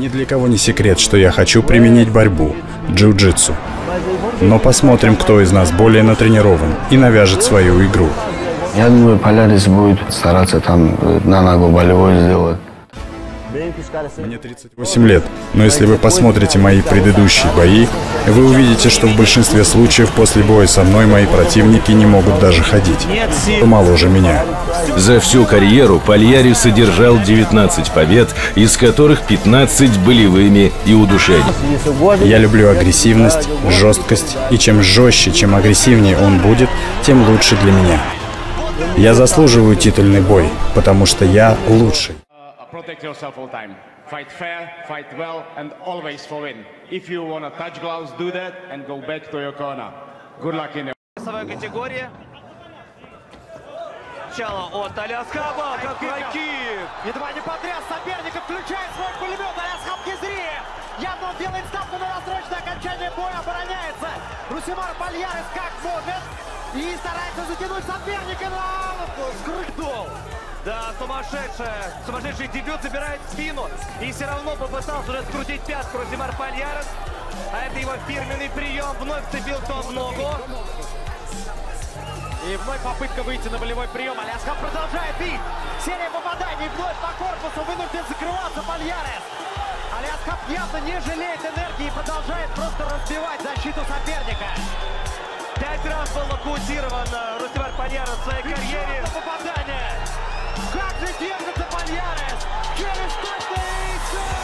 Ни для кого не секрет, что я хочу применить борьбу, джиу-джитсу. Но посмотрим, кто из нас более натренирован и навяжет свою игру. Я думаю, Пальярес будет стараться там на ногу болевой сделать. Мне 38 лет, но если вы посмотрите мои предыдущие бои, вы увидите, что в большинстве случаев после боя со мной мои противники не могут даже ходить. Моложе меня. За всю карьеру Пальярес одержал 19 побед, из которых 15 болевыми и удушением. Я люблю агрессивность, жесткость, и чем жестче, чем агрессивнее он будет, тем лучше для меня. Я заслуживаю титульный бой, потому что я лучший. Protect yourself all time. Fight fair, fight well, and always for win. If you want to touch gloves, do that and go back to your corner. Good luck in the весовая категория. Начало от Алиасхаба. Какой кик! Едва не потряс соперника, включает свой пулемет. Алиасхаб Хизриев. Явно он делает ставку на рассрочное окончание боя, обороняется. Русимар Пальярес как может. И старается затянуть соперника на скрутку. Да, сумасшедший дебют, забирает спину и все равно попытался уже скрутить пятку Русимар Пальярес. А это его фирменный прием, вновь вцепился в ногу. И вновь попытка выйти на болевой прием, Алиасхаб продолжает бить. Серия попаданий вновь по корпусу, вынужден закрываться Пальярес. Алиасхаб явно не жалеет энергии и продолжает просто разбивать защиту соперника. 5 раз был нокаутирован Русимар Пальярес в своей карьере. Как же держится Пальярес! Через точный!